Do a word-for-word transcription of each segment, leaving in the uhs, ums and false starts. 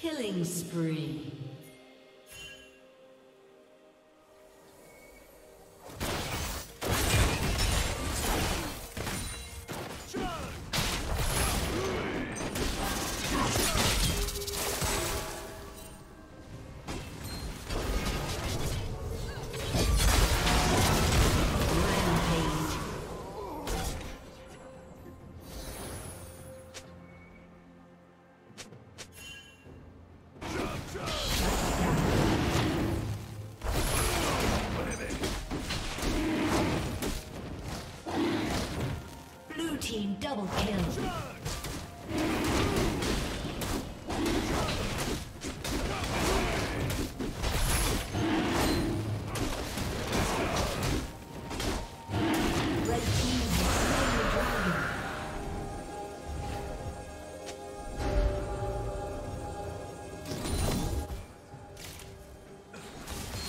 Killing spree. Double kill.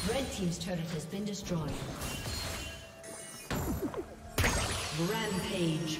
Red team's turret has been destroyed. Rampage.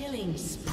Killing spree.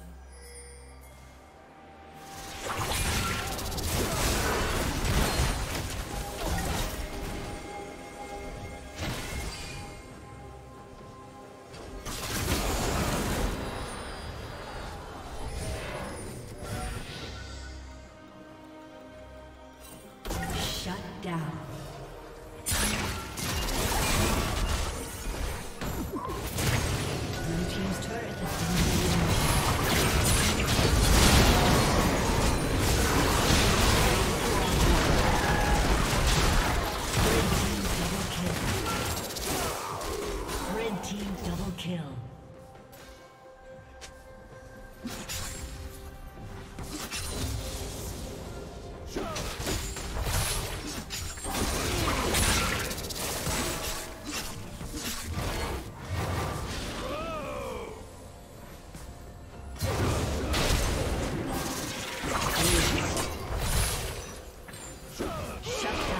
Shut up.